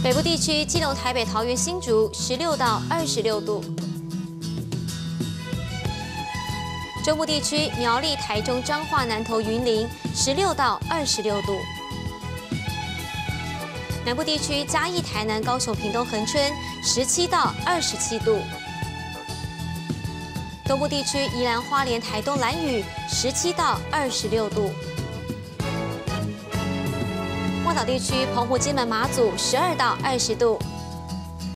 北部地区，基隆、台北、桃园、新竹16到26度；中部地区，苗栗、台中、彰化、南投、云林16到26度；南部地区，嘉义、台南、高雄、屏东、恒春17到27度；东部地区，宜兰、花莲、台东、兰屿17到26度。 外岛地区，澎湖、金门、马祖12到20度。